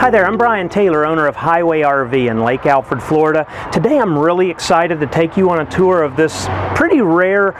Hi there, I'm Brian Taylor, owner of Highway RV in Lake Alfred, Florida. Today I'm really excited to take you on a tour of this pretty rare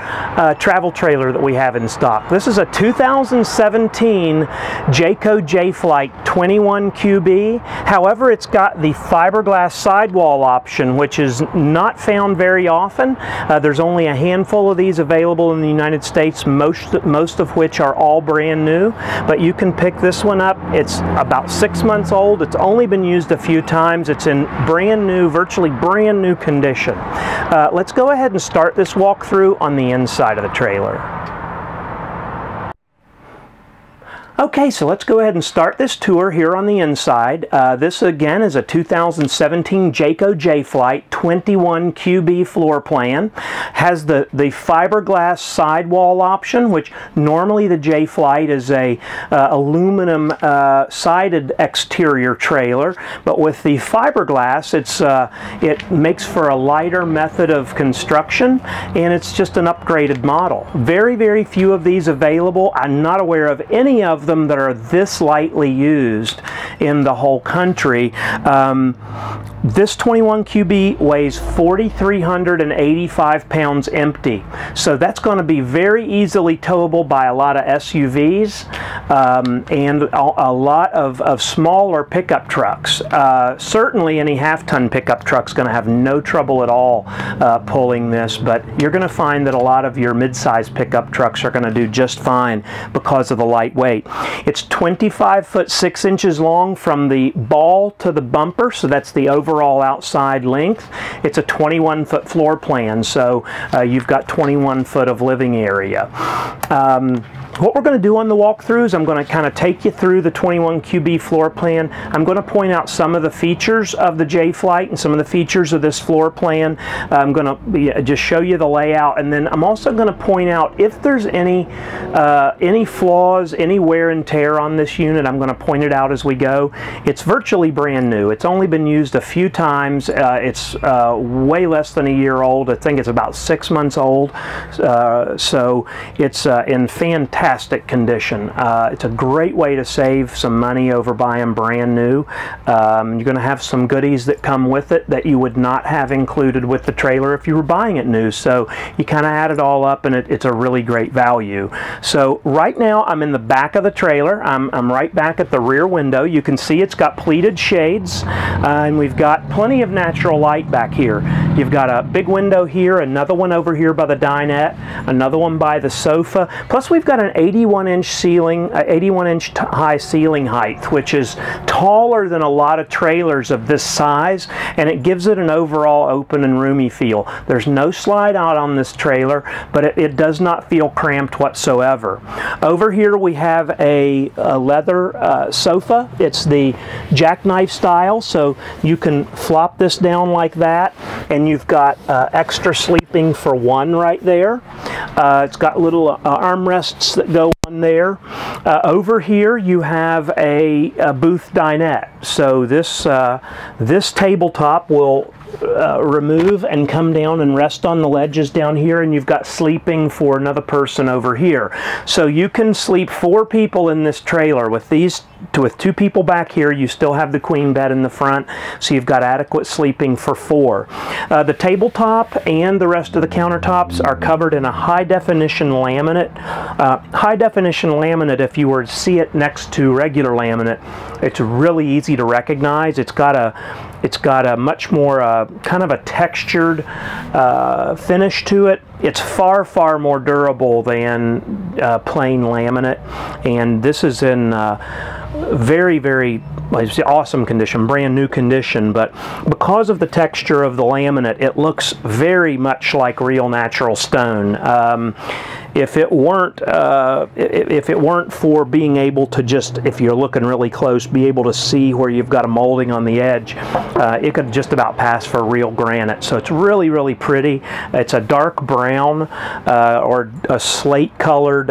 travel trailer that we have in stock. This is a 2017 Jayco Jay Flight 21QB. However, it's got the fiberglass sidewall option, which is not found very often. There's only a handful of these available in the United States, most of which are all brand new. But you can pick this one up. It's about 6 months old. It's only been used a few times. It's in brand new, virtually brand new condition. Let's go ahead and start this walkthrough on the inside of the trailer. Okay, so let's go ahead and start this tour here on the inside. This again is a 2017 Jayco Jay Flight 21QB floor plan. Has the fiberglass sidewall option, which normally the Jay Flight is a aluminum sided exterior trailer, but with the fiberglass, it makes for a lighter method of construction, and it's just an upgraded model. Very, very few of these available. I'm not aware of any of them that are this lightly used in the whole country. This 21QB weighs 4,385 pounds empty, so that's going to be very easily towable by a lot of SUVs and a lot of smaller pickup trucks. Certainly any half-ton pickup truck's going to have no trouble at all pulling this, but you're going to find that a lot of your mid-size pickup trucks are going to do just fine because of the light weight. It's 25 foot 6 inches long from the ball to the bumper, so that's the overall outside length. It's a 21 foot floor plan, so you've got 21 foot of living area. What we're going to do on the walkthrough is I'm going to kind of take you through the 21QB floor plan. I'm going to point out some of the features of the Jay Flight and some of the features of this floor plan. I'm going to just show you the layout, and then I'm also going to point out if there's any flaws, any wear and tear on this unit. I'm going to point it out as we go. It's virtually brand new. It's only been used a few times. It's way less than a year old. I think it's about 6 months old. So it's in fantastic condition. It's a great way to save some money over buying brand new. You're going to have some goodies that come with it that you would not have included with the trailer if you were buying it new, so you kind of add it all up and it's a really great value. So right now I'm in the back of the trailer. I'm right back at the rear window. You can see it's got pleated shades and we've got plenty of natural light back here. You've got a big window here, another one over here by the dinette, another one by the sofa, plus we've got an 81-inch ceiling, 81-inch high ceiling height, which is taller than a lot of trailers of this size, and it gives it an overall open and roomy feel. There's no slide out on this trailer, but it does not feel cramped whatsoever. Over here we have a leather sofa. It's the jackknife style, so you can flop this down like that, and you've got extra sleeping for one right there. It's got little armrests that go on there. Over here you have a booth dinette, so this tabletop will remove and come down and rest on the ledges down here, and you've got sleeping for another person over here. So you can sleep four people in this trailer. With two people back here, you still have the queen bed in the front, so you've got adequate sleeping for four. The tabletop and the rest of the countertops are covered in a high-definition laminate. High-definition laminate, if you were to see it next to regular laminate, it's really easy to recognize. It's got a much more kind of a textured finish to it. It's far, far more durable than plain laminate, and this is in very, very awesome condition, brand new condition, but because of the texture of the laminate, it looks very much like real natural stone. If it weren't for being able to just, if you're looking really close, be able to see where you've got a molding on the edge, it could just about pass for real granite. So it's really, really pretty. It's a dark brown or a slate colored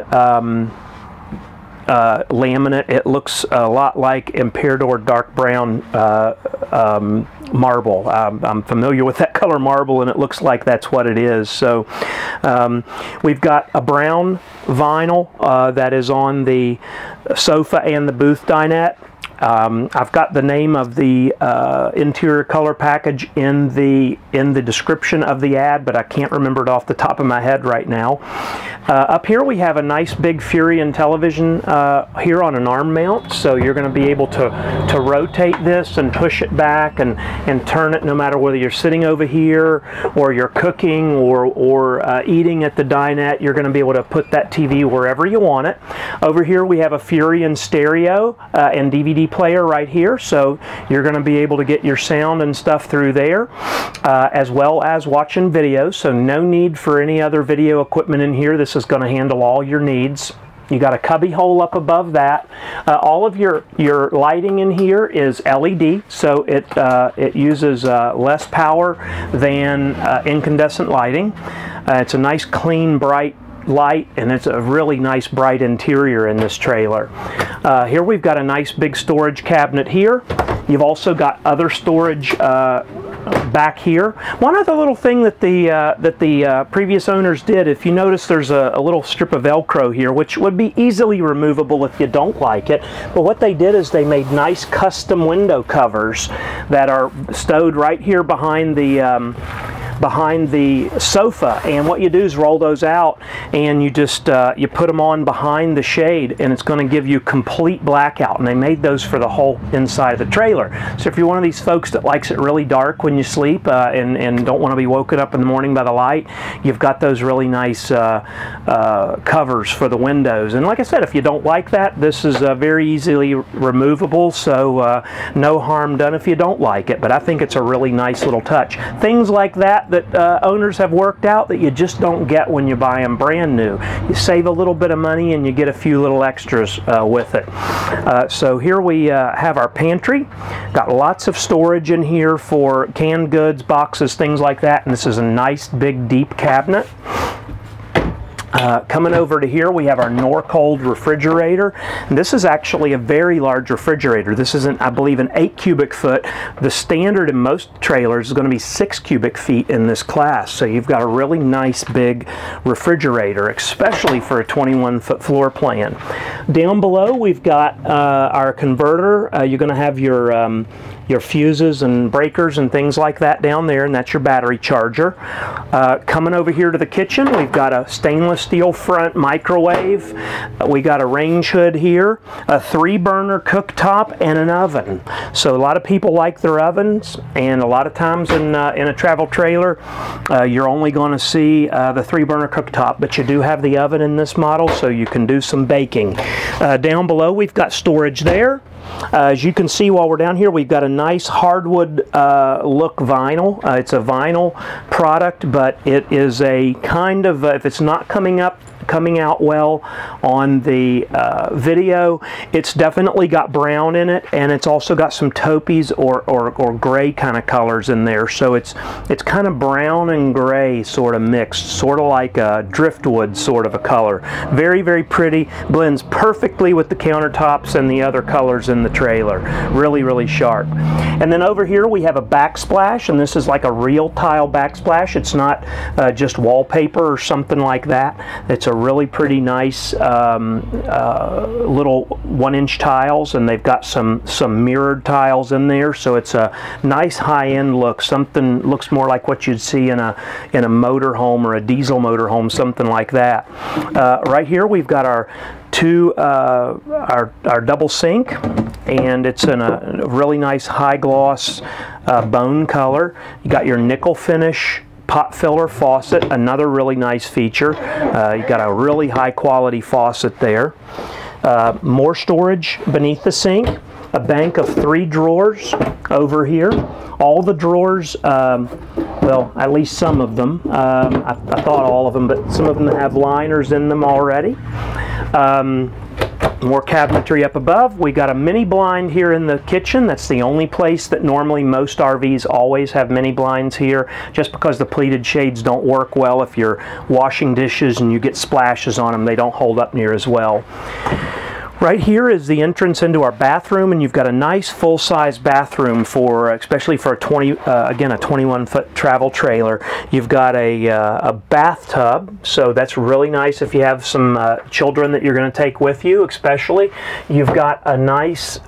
laminate. It looks a lot like Imperador dark brown marble. I'm familiar with that color marble, and it looks like that's what it is. So we've got a brown vinyl that is on the sofa and the booth dinette. I've got the name of the interior color package in the description of the ad, but I can't remember it off the top of my head right now. Up here we have a nice big Furrion television here on an arm mount, so you're going to be able to rotate this and push it back and turn it no matter whether you're sitting over here or you're cooking or eating at the dinette. You're going to be able to put that TV wherever you want it. Over here we have a Furrion stereo and DVD player right here, so you're going to be able to get your sound and stuff through there, as well as watching videos, so no need for any other video equipment in here. This is going to handle all your needs. You got a cubby hole up above that. All of your lighting in here is LED, so it uses less power than incandescent lighting. It's a nice, clean, bright light, and it's a really nice bright interior in this trailer. Here we've got a nice big storage cabinet here. You've also got other storage back here. One other little thing that the previous owners did, if you notice, there's a little strip of Velcro here, which would be easily removable if you don't like it. But what they did is they made nice custom window covers that are stowed right here behind the sofa, and what you do is roll those out and you just you put them on behind the shade, and it's going to give you complete blackout, and they made those for the whole inside of the trailer. So if you're one of these folks that likes it really dark when you sleep and don't want to be woken up in the morning by the light, you've got those really nice covers for the windows. And like I said, if you don't like that, this is very easily removable, so no harm done if you don't like it, but I think it's a really nice little touch. Things like that owners have worked out that you just don't get when you buy them brand new. You save a little bit of money and you get a few little extras with it. So here we have our pantry. Got lots of storage in here for canned goods, boxes, things like that, and this is a nice big deep cabinet. Coming over to here, we have our Norcold refrigerator. And this is actually a very large refrigerator. This is, I believe, an 8 cubic foot. The standard in most trailers is going to be 6 cubic feet in this class. So you've got a really nice big refrigerator, especially for a 21-foot floor plan. Down below, we've got our converter. You're going to have your fuses and breakers and things like that down there, and that's your battery charger. Coming over here to the kitchen, we've got a stainless steel front microwave. We got a range hood here, a 3-burner cooktop, and an oven. So a lot of people like their ovens, and a lot of times in a travel trailer, you're only going to see the 3-burner cooktop, but you do have the oven in this model, so you can do some baking. Down below, we've got storage there. As you can see while we're down here, we've got a nice hardwood look vinyl. It's a vinyl product, but it is a kind of, if it's not coming out well on the video, it's definitely got brown in it, and it's also got some taupe or gray kind of colors in there. So it's kind of brown and gray sort of mixed, sort of like a driftwood sort of a color. Very, very pretty. Blends perfectly with the countertops and the other colors in the trailer. Really, really sharp. And then over here we have a backsplash, and this is like a real tile backsplash. It's not just wallpaper or something like that. It's a really pretty nice little 1-inch tiles, and they've got some mirrored tiles in there, so it's a nice high-end look. Something looks more like what you'd see in a motorhome or a diesel motorhome, something like that. Right here we've got our our double sink, and it's in a really nice high gloss bone color. You got your nickel finish pot filler faucet, another really nice feature. You've got a really high quality faucet there. More storage beneath the sink. A bank of 3 drawers over here. All the drawers, well, at least some of them. I thought all of them, but some of them have liners in them already. More cabinetry up above. We got a mini blind here in the kitchen. That's the only place that normally most RVs always have mini blinds here, just because the pleated shades don't work well if you're washing dishes and you get splashes on them. They don't hold up near as well. Right here is the entrance into our bathroom, and you've got a nice full-size bathroom for, especially for a 21-foot travel trailer. You've got a bathtub, so that's really nice if you have some children that you're going to take with you, especially. You've got a nice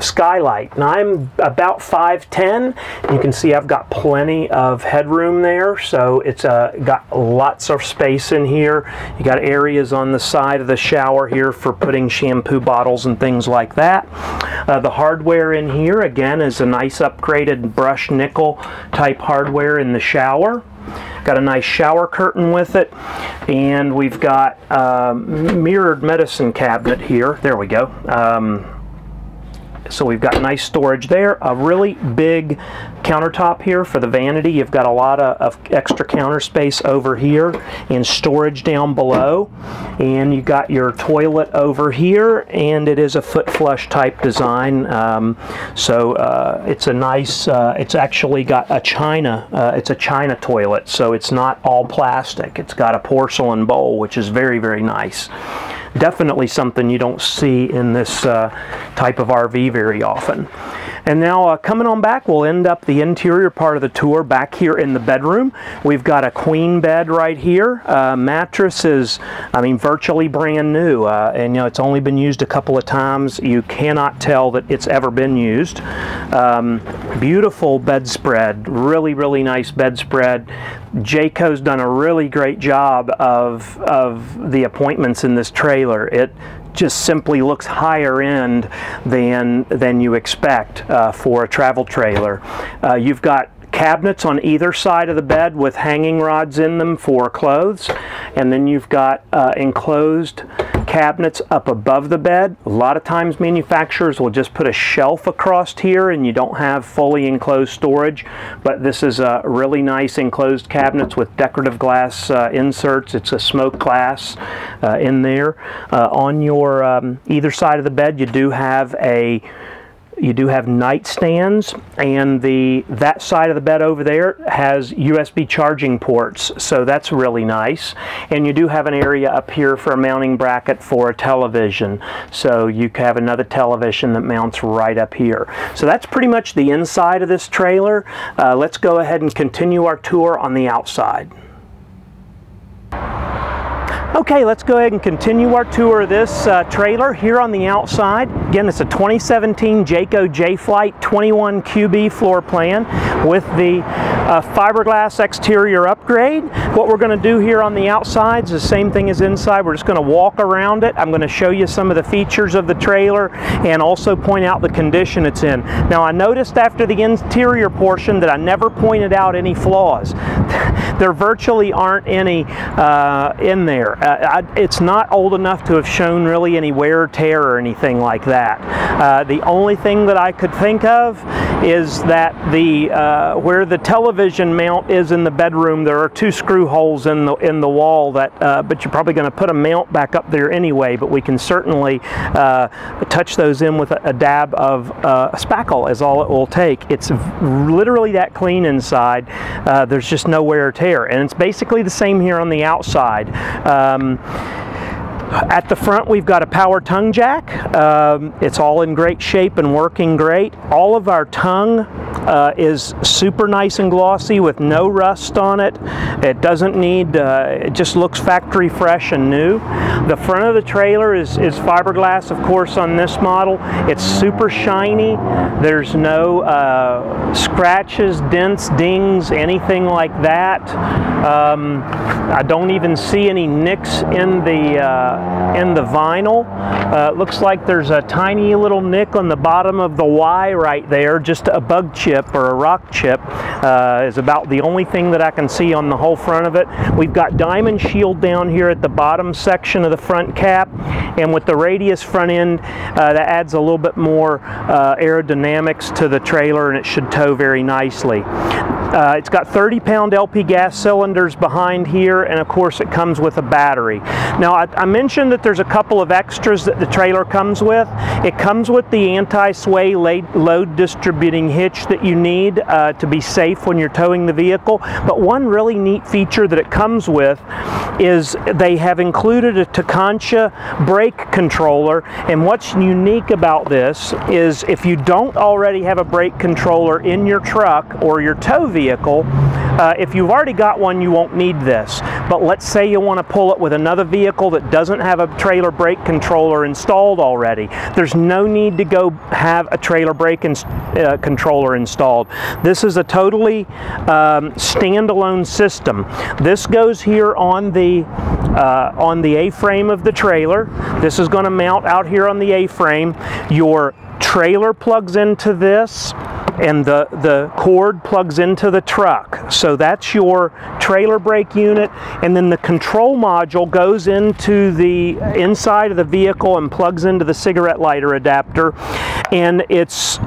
skylight. Now, I'm about 5'10". You can see I've got plenty of headroom there, so it's got lots of space in here. You got areas on the side of the shower here for putting shampoo bottles and things like that. The hardware in here, again, is a nice upgraded brushed nickel type hardware in the shower. Got a nice shower curtain with it, and we've got a mirrored medicine cabinet here. There we go. So we've got nice storage there. A really big countertop here for the vanity. You've got a lot of extra counter space over here and storage down below. And you've got your toilet over here, and it is a foot flush type design. It's a nice, it's actually got a china, it's a china toilet, so it's not all plastic. It's got a porcelain bowl, which is very, very nice. Definitely something you don't see in this type of RV very often. And now coming on back, we'll end up the interior part of the tour back here in the bedroom. We've got a queen bed right here. Mattress is, I mean, virtually brand new. And, you know, it's only been used a couple of times. You cannot tell that it's ever been used. Beautiful bedspread. Really, really nice bedspread. Jayco's done a really great job of the appointments in this trailer. It just simply looks higher end than you expect for a travel trailer. You've got cabinets on either side of the bed with hanging rods in them for clothes, and then you've got enclosed cabinets up above the bed. A lot of times manufacturers will just put a shelf across here and you don't have fully enclosed storage, but this is a really nice enclosed cabinets with decorative glass inserts. It's a smoked glass in there. On your either side of the bed you do have nightstands, and that side of the bed over there has USB charging ports, so that's really nice. And you do have an area up here for a mounting bracket for a television, so you have another television that mounts right up here. So that's pretty much the inside of this trailer. Let's go ahead and continue our tour on the outside. Okay, let's go ahead and continue our tour of this trailer here on the outside. Again, it's a 2017 Jayco Jay Flight 21QB floor plan with the fiberglass exterior upgrade. What we're going to do here on the outside is the same thing as inside. We're just going to walk around it. I'm going to show you some of the features of the trailer and also point out the condition it's in. Now, I noticed after the interior portion that I never pointed out any flaws. There virtually aren't any in there. It's not old enough to have shown really any wear or tear or anything like that. The only thing that I could think of is that where the television mount is in the bedroom, there are two screw holes in the wall that, but you're probably going to put a mount back up there anyway, but we can certainly touch those in with a dab of a spackle is all it will take. It's literally that clean inside. There's just no wear or tear, and it's basically the same here on the outside. At the front, we've got a power tongue jack. It's all in great shape and working great. All of our tongue is super nice and glossy with no rust on it. It doesn't need, it just looks factory fresh and new. The front of the trailer is fiberglass, of course, on this model. It's super shiny. There's no scratches, dents, dings, anything like that. I don't even see any nicks in the vinyl. Looks like there's a tiny little nick on the bottom of the Y right there. Just a bug chip or a rock chip is about the only thing that I can see on the whole front of it. We've got diamond shield down here at the bottom section of the front cap, and with the radius front end that adds a little bit more aerodynamics to the trailer, and it should tow very nicely. It's got 30-pound LP gas cylinders behind here, and of course it comes with a battery. Now I mentioned that there's a couple of extras that the trailer comes with. It comes with the anti-sway load distributing hitch that you need to be safe when you're towing the vehicle. But one really neat feature that it comes with is they have included a Tekonsha brake controller, and what's unique about this is if you don't already have a brake controller in your truck or your tow vehicle, if you've already got one, you won't need this. But let's say you want to pull it with another vehicle that doesn't have a trailer brake controller installed already. There's no need to go have a trailer brake controller installed. This is a totally standalone system. This goes here on the A-frame of the trailer. This is going to mount out here on the A-frame. Your trailer plugs into this, and the cord plugs into the truck. So that's your trailer brake unit, and then the control module goes into the inside of the vehicle and plugs into the cigarette lighter adapter, and it's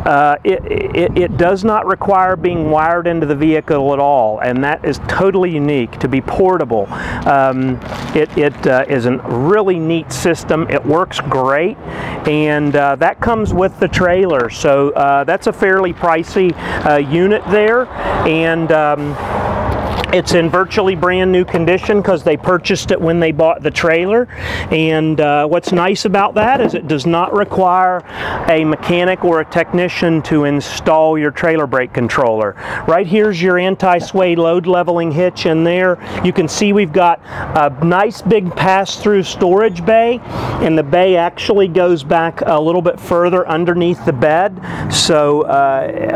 it does not require being wired into the vehicle at all, and that is totally unique to be portable. It is a really neat system. It works great, and that comes with the trailer, so that's a fairly pricey unit there, and it's in virtually brand new condition because they purchased it when they bought the trailer. And what's nice about that is it does not require a mechanic or a technician to install your trailer brake controller. Right here's your anti-sway load leveling hitch in there. You can see we've got a nice big pass-through storage bay, and the bay actually goes back a little bit further underneath the bed. So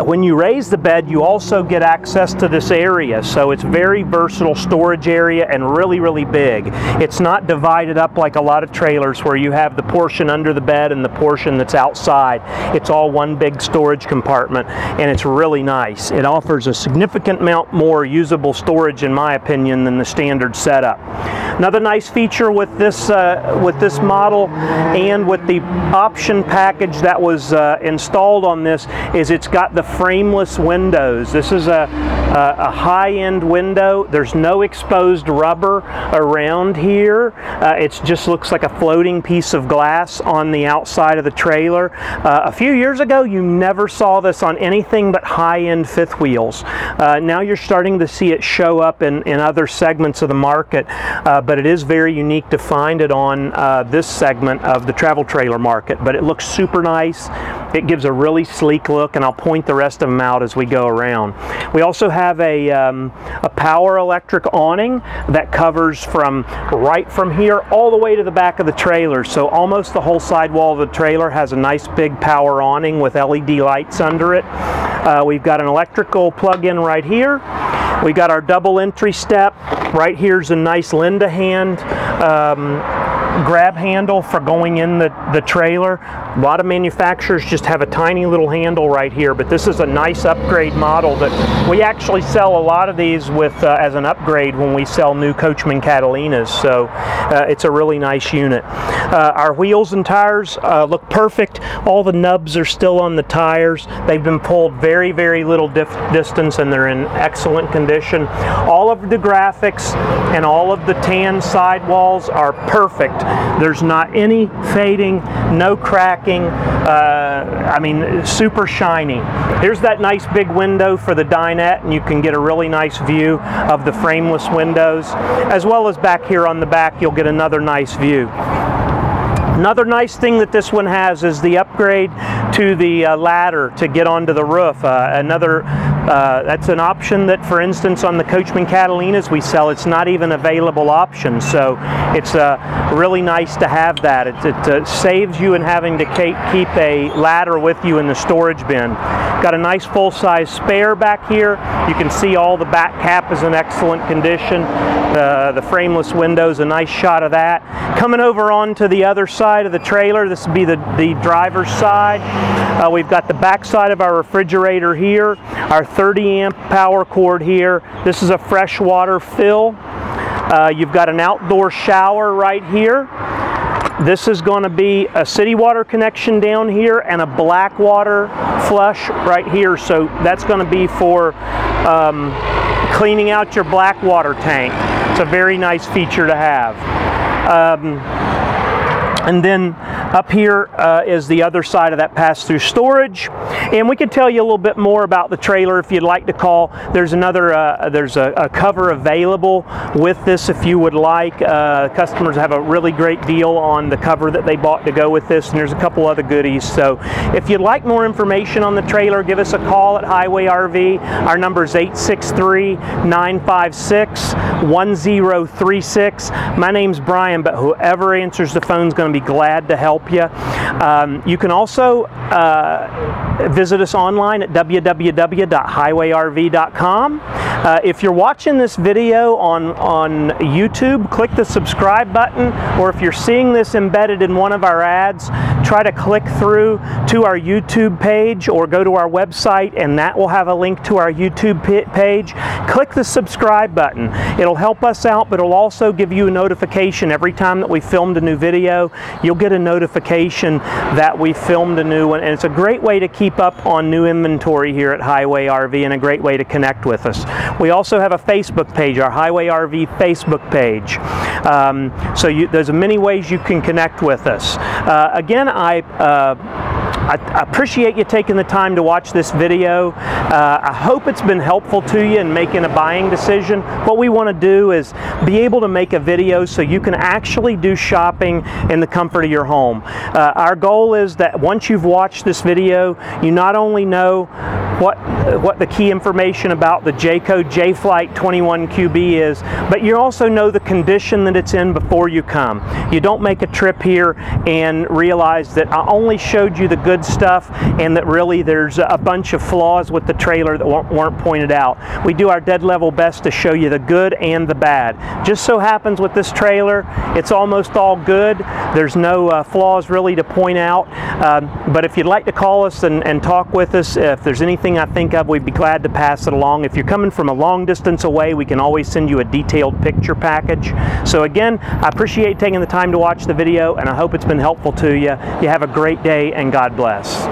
when you raise the bed, you also get access to this area. So it's very versatile storage area and really big. It's not divided up like a lot of trailers where you have the portion under the bed and the portion that's outside. It's all one big storage compartment, and it's really nice. It offers a significant amount more usable storage, in my opinion, than the standard setup. Another nice feature with this model and with the option package that was installed on this is it's got the frameless windows. This is a high-end window. There's no exposed rubber around here. It just looks like a floating piece of glass on the outside of the trailer. A few years ago, you never saw this on anything but high-end fifth wheels. Now you're starting to see it show up in other segments of the market, but it is very unique to find it on this segment of the travel trailer market. But it looks super nice. It gives a really sleek look, and I'll point the rest of them out as we go around. We also have a power electric awning that covers from right from here all the way to the back of the trailer. So almost the whole sidewall of the trailer has a nice big power awning with LED lights under it. We've got an electrical plug-in right here. We got our double entry step. Right here's a nice Linda hand grab handle for going in the trailer. A lot of manufacturers just have a tiny little handle right here, but this is a nice upgrade model that we actually sell a lot of these with as an upgrade when we sell new Coachmen Catalinas, so it's a really nice unit. Our wheels and tires look perfect. All the nubs are still on the tires. They've been pulled very little distance, and they're in excellent condition. All of the graphics and all of the tan sidewalls are perfect. There's not any fading, no cracking, I mean, super shiny. Here's that nice big window for the dinette, and you can get a really nice view of the frameless windows, as well as back here on the back you'll get another nice view. Another nice thing that this one has is the upgrade to the ladder to get onto the roof. That's an option that, for instance, on the Coachmen Catalinas we sell, it's not even available option. So it's really nice to have that. It saves you in having to keep a ladder with you in the storage bin. Got a nice full-size spare back here. You can see all the back cap is in excellent condition. The frameless window is a nice shot of that. Coming over onto the other side of the trailer, this would be the driver's side. We've got the back side of our refrigerator here, our 30-amp power cord here. This is a freshwater fill. You've got an outdoor shower right here. This is going to be a city water connection down here and a black water flush right here, so that's going to be for cleaning out your black water tank. It's a very nice feature to have. And then up here is the other side of that pass-through storage, and we can tell you a little bit more about the trailer if you'd like to call. There's another, there's a cover available with this if you would like. Customers have a really great deal on the cover that they bought to go with this, and there's a couple other goodies. So if you'd like more information on the trailer, give us a call at Highway RV. Our number is 863-956-1036. My name's Brian, but whoever answers the phone's going to be glad to help you. You can also visit us online at www.highwayrv.com. If you're watching this video on YouTube, click the subscribe button, or if you're seeing this embedded in one of our ads, try to click through to our YouTube page or go to our website, and that will have a link to our YouTube page. Click the subscribe button. It'll help us out, but it'll also give you a notification every time that we filmed a new video. You'll get a notification that we filmed a new one, and it's a great way to keep up on new inventory here at Highway RV and a great way to connect with us. We also have a Facebook page, our Highway RV Facebook page. So there's many ways you can connect with us. Again, I appreciate you taking the time to watch this video. I hope it's been helpful to you in making a buying decision. What we want to do is be able to make a video so you can actually do shopping in the comfort of your home. Our goal is that once you've watched this video, you not only know what the key information about the Jayco Jay Flight 21QB is, but you also know the condition that it's in before you come. You don't make a trip here and realize that I only showed you the good stuff and that really there's a bunch of flaws with the trailer that weren't pointed out. We do our dead level best to show you the good and the bad. Just so happens with this trailer, it's almost all good. There's no flaws really to point out, but if you'd like to call us and talk with us, if there's anything I think of, we'd be glad to pass it along. If you're coming from a long distance away, we can always send you a detailed picture package. So again, I appreciate taking the time to watch the video, and I hope it's been helpful to you. You have a great day, and God bless.